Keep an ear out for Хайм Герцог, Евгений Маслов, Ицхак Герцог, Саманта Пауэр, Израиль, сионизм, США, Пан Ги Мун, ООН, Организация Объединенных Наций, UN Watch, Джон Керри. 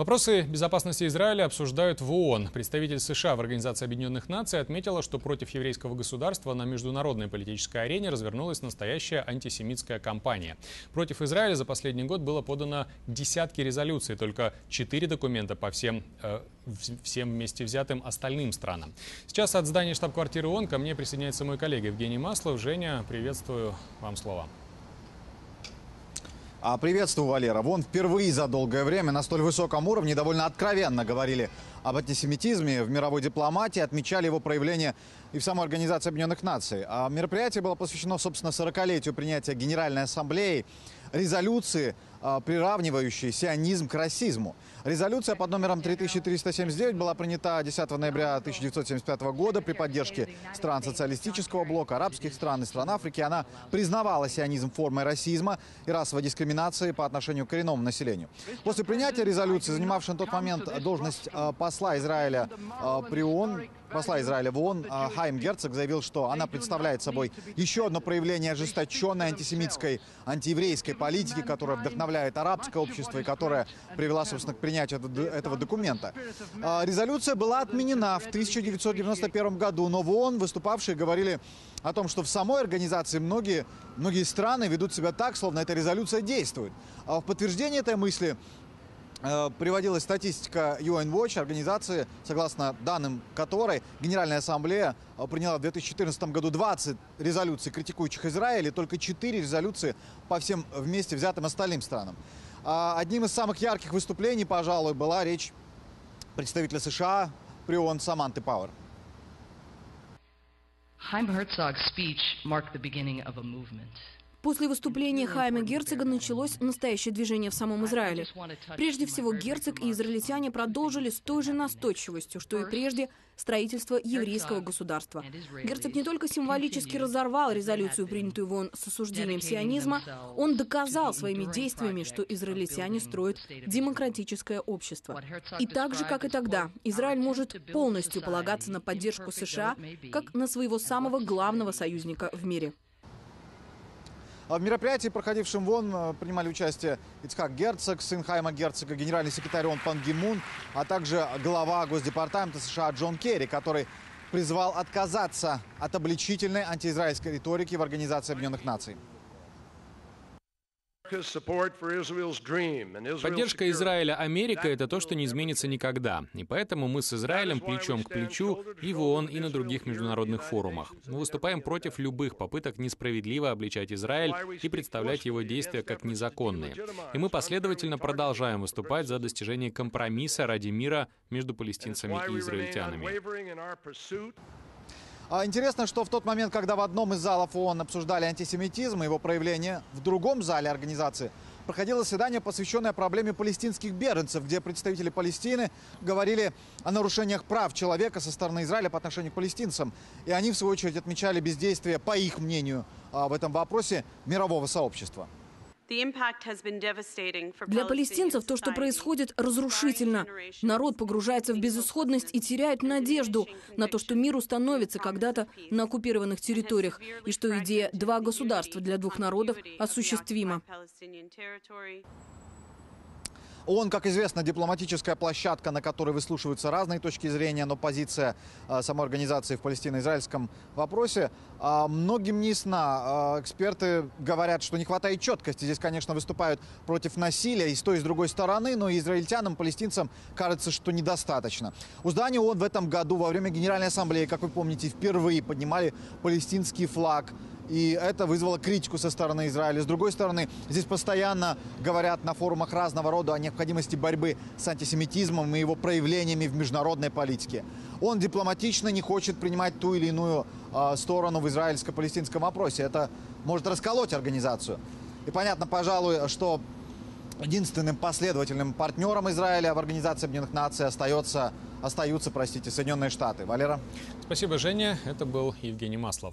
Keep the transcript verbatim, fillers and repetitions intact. Вопросы безопасности Израиля обсуждают в ООН. Представитель США в Организации Объединенных Наций отметила, что против еврейского государства на международной политической арене развернулась настоящая антисемитская кампания. Против Израиля за последний год было подано десятки резолюций, только четыре документа по всем, э, всем вместе взятым остальным странам. Сейчас от здания штаб-квартиры ООН ко мне присоединяется мой коллега Евгений Маслов. Женя, приветствую, вам слова. Приветствую, Валера. Вон впервые за долгое время на столь высоком уровне довольно откровенно говорили об антисемитизме в мировой дипломатии, отмечали его проявление и в самой Организации Объединенных Наций. А мероприятие было посвящено, собственно, сорокалетию принятия Генеральной Ассамблеи резолюции, приравнивающей сионизм к расизму. Резолюция под номером три тысячи триста семьдесят девять была принята десятого ноября тысяча девятьсот семьдесят пятого года при поддержке стран социалистического блока, арабских стран и стран Африки. Она признавала сионизм формой расизма и расовой дискриминации по отношению к коренному населению. После принятия резолюции, занимавший на тот момент должность посла Израиля при ООН, посла Израиля в ООН Хайм Герцог заявил, что она представляет собой еще одно проявление ожесточенной антисемитской, антиеврейской политики, которая вдохновляет арабское общество и которая привела, собственно, к принятию этого документа. Резолюция была отменена в тысяча девятьсот девяносто первом году, но в ООН выступавшие говорили о том, что в самой организации многие, многие страны ведут себя так, словно эта резолюция действует. В подтверждение этой мысли приводилась статистика ю эн вотч, организации, согласно данным которой Генеральная Ассамблея приняла в две тысячи четырнадцатом году двадцать резолюций, критикующих Израиль, и только четыре резолюции по всем вместе взятым остальным странам. Одним из самых ярких выступлений, пожалуй, была речь представителя США при ООН Саманты Пауэр. После выступления Хайма Герцога началось настоящее движение в самом Израиле. Прежде всего, Герцог и израильтяне продолжили с той же настойчивостью, что и прежде, строительство еврейского государства. Герцог не только символически разорвал резолюцию, принятую в ООН с осуждением сионизма, он доказал своими действиями, что израильтяне строят демократическое общество. И так же, как и тогда, Израиль может полностью полагаться на поддержку США, как на своего самого главного союзника в мире. В мероприятии, проходившем в ООН, принимали участие Ицхак Герцог, сын Хайма Герцога, генеральный секретарь ООН Пан Ги Мун, а также глава Госдепартамента США Джон Керри, который призвал отказаться от обличительной антиизраильской риторики в Организации Объединенных Наций. Поддержка Израиля Америка – это то, что не изменится никогда. И поэтому мы с Израилем плечом к плечу и в ООН, и на других международных форумах. Мы выступаем против любых попыток несправедливо обличать Израиль и представлять его действия как незаконные. И мы последовательно продолжаем выступать за достижение компромисса ради мира между палестинцами и израильтянами. Интересно, что в тот момент, когда в одном из залов ООН обсуждали антисемитизм и его проявление, в другом зале организации проходило заседание, посвященное проблеме палестинских беженцев, где представители Палестины говорили о нарушениях прав человека со стороны Израиля по отношению к палестинцам. И они, в свою очередь, отмечали бездействие, по их мнению, в этом вопросе мирового сообщества. Для палестинцев то, что происходит, разрушительно. Народ погружается в безысходность и теряет надежду на то, что мир установится когда-то на оккупированных территориях, и что идея «два государства для двух народов» осуществима. ООН, как известно, дипломатическая площадка, на которой выслушиваются разные точки зрения, но позиция э, самой организации в палестино-израильском вопросе э, многим не ясна. Э, эксперты говорят, что не хватает четкости. Здесь, конечно, выступают против насилия и с той, и с другой стороны, но и израильтянам, палестинцам кажется, что недостаточно. У здания ООН в этом году во время Генеральной Ассамблеи, как вы помните, впервые поднимали палестинский флаг. И это вызвало критику со стороны Израиля. С другой стороны, здесь постоянно говорят на форумах разного рода о необходимости борьбы с антисемитизмом и его проявлениями в международной политике. Он дипломатично не хочет принимать ту или иную э, сторону в израильско-палестинском вопросе. Это может расколоть организацию. И понятно, пожалуй, что единственным последовательным партнером Израиля в Организации Объединенных Наций остается, остаются, простите, Соединенные Штаты. Валера. Спасибо, Женя. Это был Евгений Маслов.